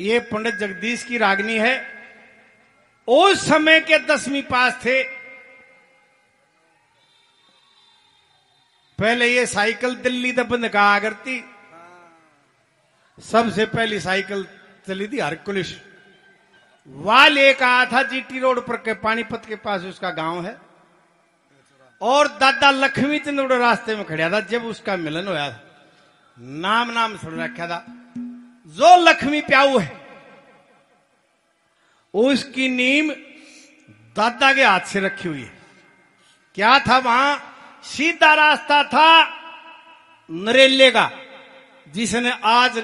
ये पंडित जगदीश की रागनी है। उस समय के 10वीं पास थे। पहले ये साइकिल दिल्ली तक बंद कहा करती, सबसे पहली साइकिल चली थी हरकुलिश वाल, एक कहा था जीटी रोड पर के पानीपत के पास उसका गांव है। और दादा लख्मी चंद्र रास्ते में खड़ा था जब उसका मिलन होया था, नाम सुन रखा था जो लख्मी प्याऊ है। उसकी नीम दादा के हाथ से रखी हुई है। क्या था वहां सीधा रास्ता था नरेले का, जिसने आज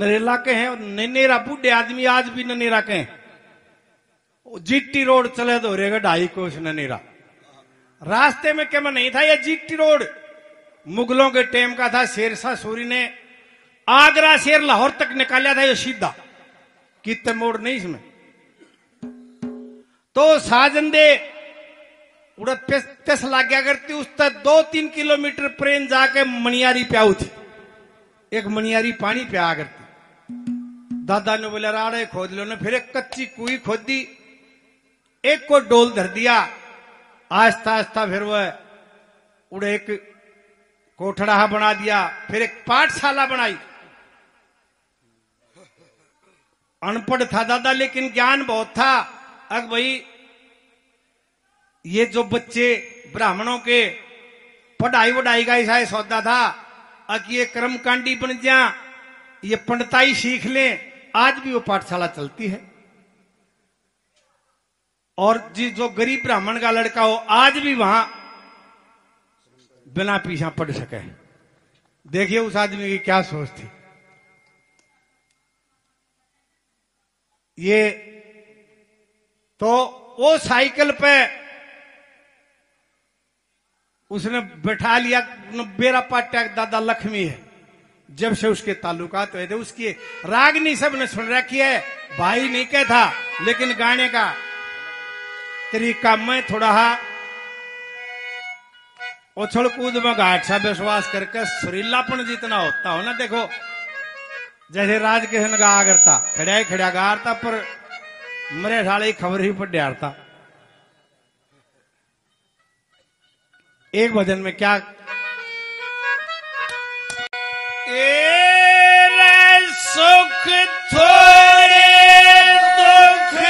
नरेला के हैं और ननेरा बूढ़े आदमी आज भी ननेरा के हैं। जीटी रोड चले तो रेगा ढाई कोस ननेरा। रास्ते में क्या नहीं था, यह जीटी रोड मुगलों के टाइम का था। शेरशाह सूरी ने आगरा शेर लाहौर तक निकाला था, यह सीधा कितने मोड़ नहीं इसमें। तो साजंदे उड़त पेश लाग्या करती। उस तक 2-3 किलोमीटर ट्रेन जाके मणियारी प्याऊ थी, एक मणियारी पानी प्या करती। दादा ने बोला राड़े खोद लो ने, फिर एक कच्ची कुई खोद दी, एक को डोल धर दिया। आस्ता आस्ता फिर वह उड़े एक कोठड़ा बना दिया, फिर एक पाठशाला बनाई। अनपढ़ था दादा लेकिन ज्ञान बहुत था। अग भाई ये जो बच्चे ब्राह्मणों के पढ़ाई वढ़ाई का ऐसा सौदा था, अग ये कर्मकांडी बन जा, ये पंडताई सीख ले। आज भी वो पाठशाला चलती है और जी जो गरीब ब्राह्मण का लड़का हो आज भी वहां बिना पीछा पढ़ सके। देखिए उस आदमी की क्या सोच थी। ये तो वो साइकिल पे उसने बैठा लिया। बेरा पाट्या दादा लक्ष्मी है, जब से उसके ताल्लुकात हुए थे। उसकी रागनी सब ने सुन रखी है, भाई नहीं कहता लेकिन गाने का तरीका मैं थोड़ा उछल कूद में घाट सा विश्वास करके सुरीलापन जितना होता हो ना। देखो जैसे राजकिशन गा करता, खड़ा ही खड़ा गाता, पर मरे साले खबर ही पर डारता। एक भजन में क्या सुख थोड़े दुख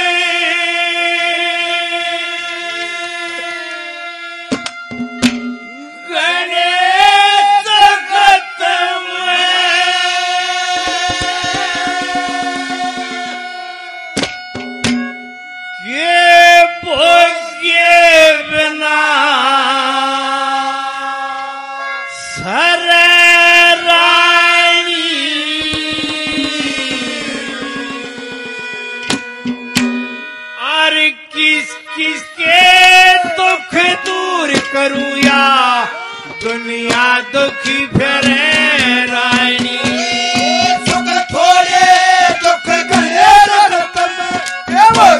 दुनिया दुखी फेरे रानी। सुख थोड़े दुख गले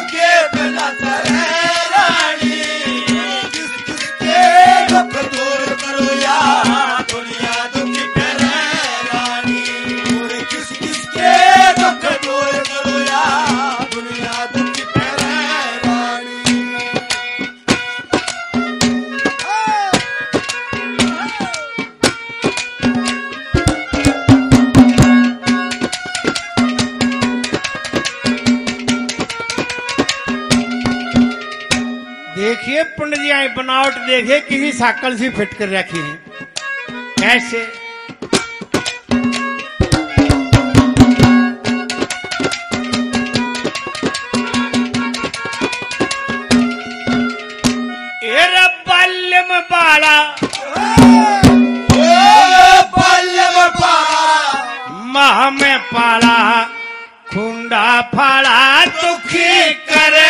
के बिना सरे रानी। किस किसके दुख दूर करो या दुनिया दुखी फेरे रानी। किस किसके दुख दूर करो या दुनिया दुखी फेरे रानी। देखिए पंडित जी आई बनावट देखिए किसी साकल से फिट कर रखी है। कैसे मह में पाला खुंडा फाड़ा दुखी करे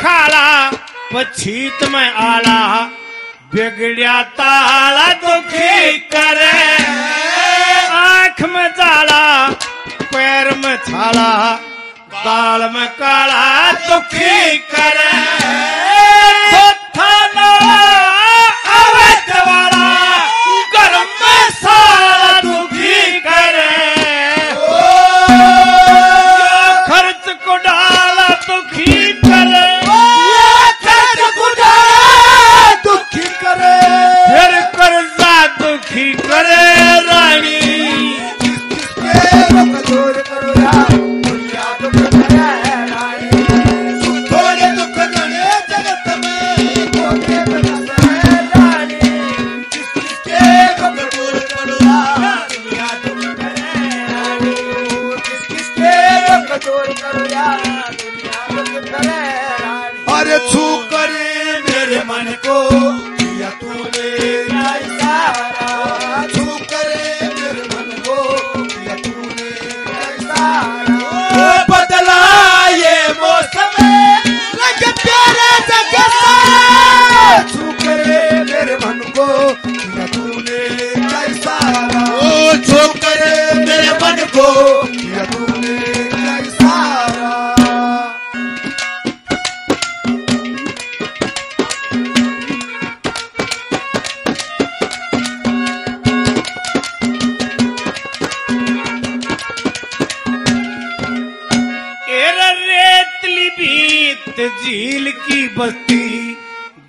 खाला पछीत में आला बिगड़िया ताला दुखी करे। आंख में जाला पैर में छाला बाल में काला दुखी करे। थाना अवैध वाला गर्म में साला दुखी करे। को किया तूने इशारा। एरा रेतली बीत झील की बस्ती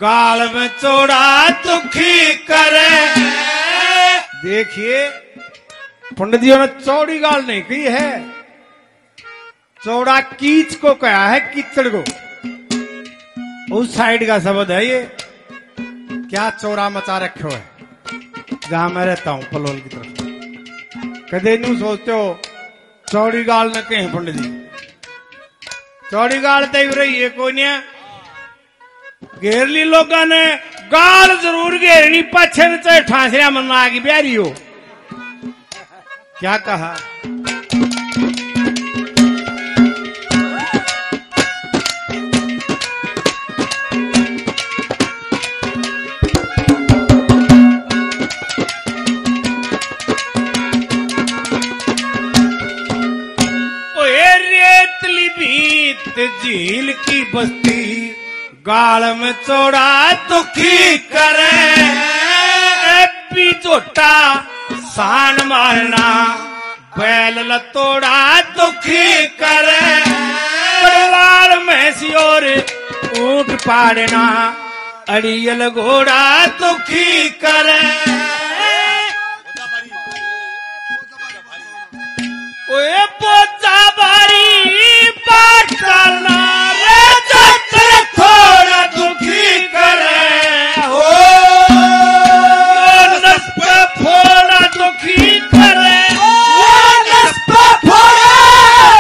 गाल में चौड़ा दुखी करे। देखिए पंडित जी ने चौड़ी गाल नहीं कही है, चौड़ा कीच को कहा है, कीचड़ को। उस साइड का शब्द है ये। क्या चौड़ा मचा रखे हो जहां मैं रहता हूं पलोल की तरफ। कदे नहीं सोचते हो चौड़ी गाल न कहें पंडित जी। चौड़ी गाल तय रही है कोई नहीं, घेर ली लोगों ने गाल जरूर घेरनी, पाछे न चाहे ठासिया मन आगे प्यारी हो। क्या कहा रेतली बीत झील की बस्ती गाल में चौड़ा दुखी करे। झोटा सान मारना बैल लतोड़ा दुखी करे। परिवार में सियोर ऊंट पाड़ना अड़ियल घोड़ा दुखी करे। ओए पोचा बारी पाठ करना थोड़ा दुखी करे हो फोड़ा दुखी करे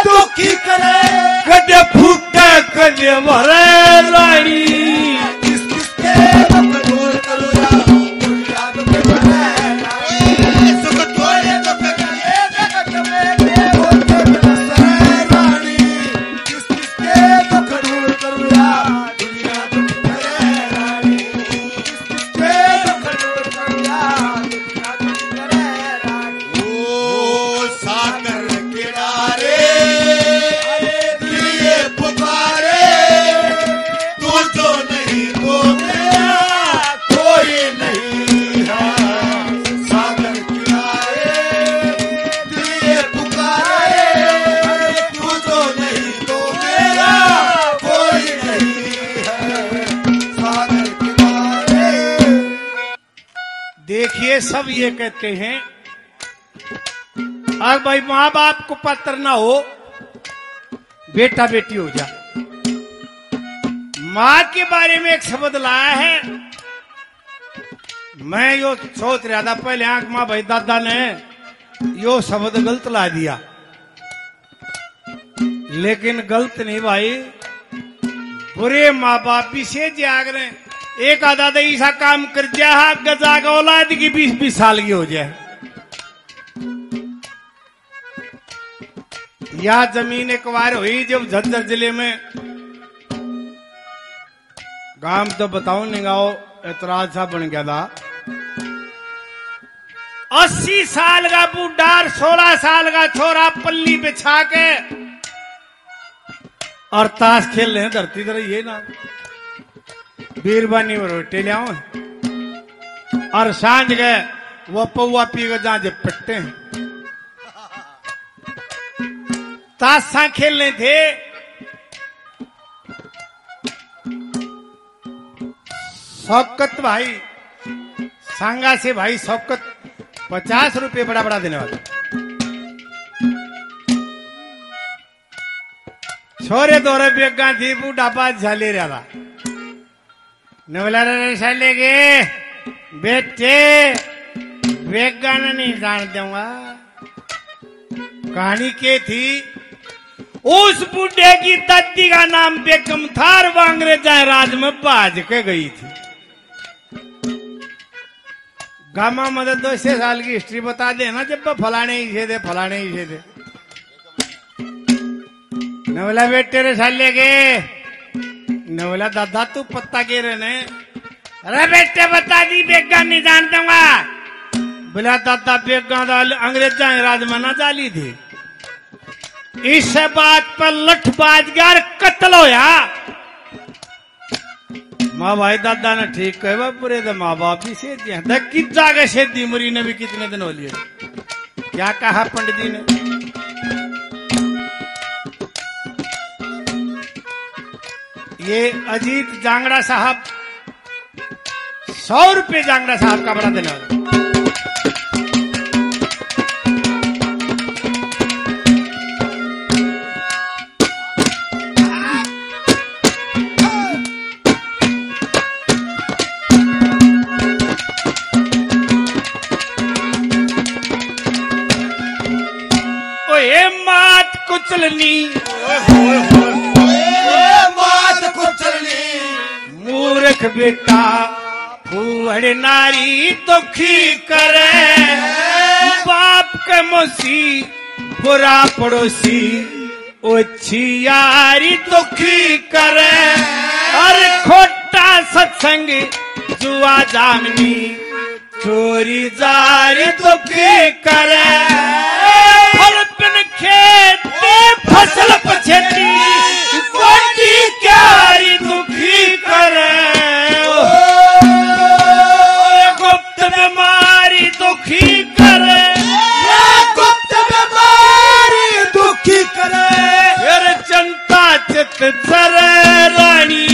दुखी करे। कदे फूटे कदे भरे लाई सब ये कहते हैं। और भाई माँ बाप को पात्र ना हो, बेटा बेटी हो जा। माँ के बारे में एक शब्द लाया है। मैं यो सोच रहा था पहले आंख माँ भाई दादा ने यो शब्द गलत ला दिया, लेकिन गलत नहीं भाई। बुरे माँ बाप से जाग रहे हैं। एक आधा तो ऐसा काम कर जा औलाद की 20-20 साल की हो जाए। यह जमीन एक बार हुई जब झज्जर जिले में गांव तो बताओ नहीं, गाँव ऐतराज सा बन गया था। 80 साल का बूढ़ा 16 साल का छोरा पल्ली बिछा के और ताश खेल रहे हैं धरती तरह। ये ना बीरबानी रोटे लिया और सांझ गए वो पौवा पी के जहां झपटते हैं। ताशा खेलने थे, शौकत भाई सांगा से भाई शौकत 50 रुपये बड़ा बड़ा देने वाला। छोरे 2 रुपये का थी बूढ़ा पास झाले रहा था। नवला ले गए बेटे बेगाना नहीं जान दूंगा। कहानी के थी उस बूढ़े की दादी का नाम बेगम थार वांगरे जाए राज में बाज के गई थी। गामा मदद 2 साल की हिस्ट्री बता देना जब फलाने ही थे फलाने ही थे। नवला बेटे रे ले गए। नवला दादा तू पत्ता के रहने। अरे बेटे बता दी बेगा नहीं जान दूंगा। बोला दादा बेगा अंग्रेज राज मना चाली थी। इस बात पर लठ बाजगार कत्ल होया। माँ भाई दादा ने ठीक कहे, पूरे तो माँ बाप ही से कितना गए से मरी ने भी कितने दिन हो लिए। क्या कहा पंडित जी ने? ये अजीत जांगड़ा साहब 100 रुपये जांगड़ा साहब का बड़ा धन्यवाद। मात कुचलनी मूर्ख बेटा फूहड़ नारी दुखी करे, बाप के मोसी बुरा पड़ोसी ओछी यारी दुखी करे। अरे खोटा सत्संग जुआ जामनी चोरी जारी दुखी करे। खेत फसल पछेती कोटी क्यारी दुखी करे, गुप्त बीमारी दुखी करे, गुप्त बीमारी दुखी करे। फिर जनता चित चरे रानी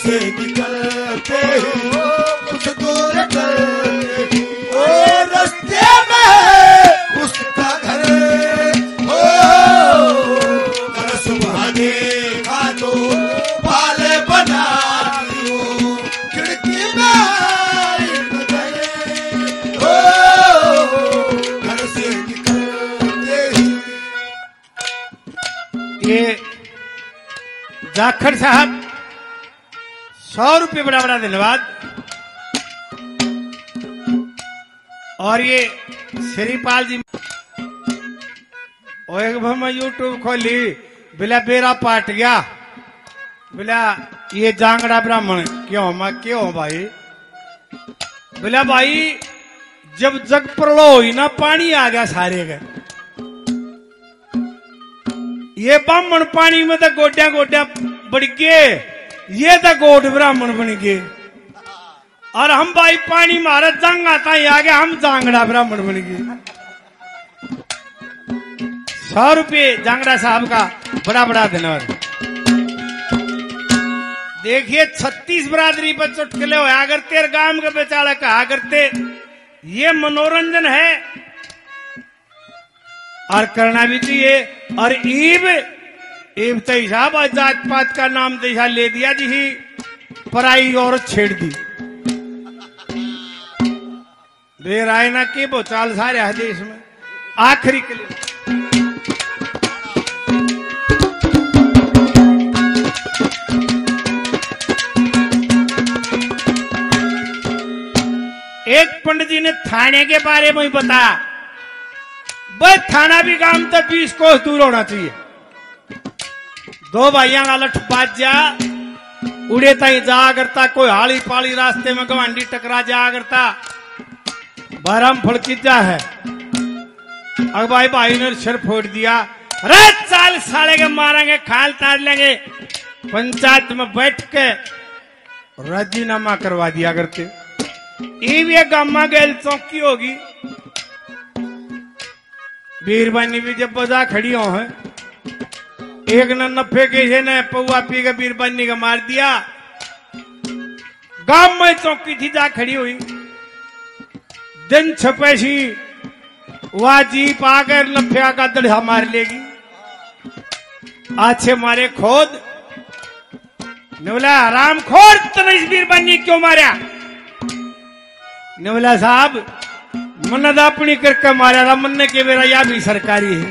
से निकलते कुछ दूर चलते, ओ रस्ते में उसका घर हो। तरस भागे खा दो बाल बना दो खिड़की में हो। घर से निकलते। ये जाखड़ साहब 100 रुपये बड़ा बड़ा धन्यवाद। और ये श्रीपाल जी मैं यूट्यूब खोली बिला बेरा पाट गया बिला ये जांगड़ा ब्राह्मण क्यों मां क्यों भाई। बिला भाई जब जग प्रलो हुई ना पानी आ गया सारे का। ये ब्राह्मण पानी में तो गोड्या गोड्या बढ़ गए, ये तो गोट ब्राह्मण बन गए। और हम भाई पानी मारा जंग आता ही आ गया, हम जांगड़ा ब्राह्मण बन गए। 100 रुपये जांगड़ा साहब का बड़ा बड़ा धन्यवाद। देखिए 36 बरादरी पर चुटकले होया करते, गांव के बेचारा कहा करते ये मनोरंजन है और करना भी चाहिए। और ईब साहब जात पात का नाम तैसा ले दिया जी ही पराई औरत छेड़ दी। बेराय ना के वो चाल सारे देश में आखिरी के लिए। एक पंडित जी ने थाने के बारे में बताया, बस थाना भी काम तक 20 कोस दूर होना चाहिए। दो भाइया का लठ बाज जा उड़े ताई जा करता, कोई हाली पाली रास्ते में गवांडी टकरा जा करता, भरम फड़की जा है। अब भाई ने सिर फोड़ दिया, रात साल साले के मारेंगे खाल तार लेंगे। पंचायत में बैठ के राजीनामा करवा दिया करते। ये गामा गैल चौकी होगी बीरबानी भी जब बजा खड़ी हो है। एक ने नफे के ने पौआ पी के बीरबानी का मार दिया। गांव में चौकी थी जा खड़ी हुई, दिन छपे सी वह जीप आकर नफे का दड़ा मार लेगी। आछे मारे खोद ने बोला हराम खोर तने इस बीरबानी क्यों मारा। ने बोला साहब मन अपनी करके मारा, मन ने के मेरा यह भी सरकारी है।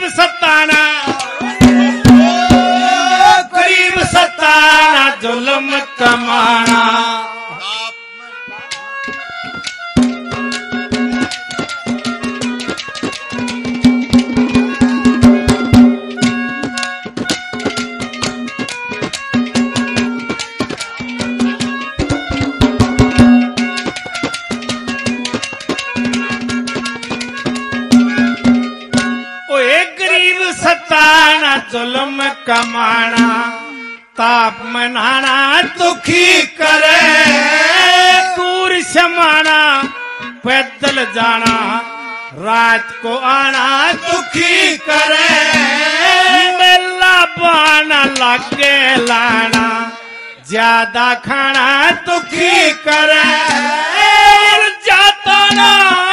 करीब सताना जुल्म कमाना। जुल्म कमाना ताप मनाना दुखी करे दूर समाना पैदल जाना रात को आना दुखी करे मेला पाना लागे लाना ज्यादा खाना दुखी करे जाता ना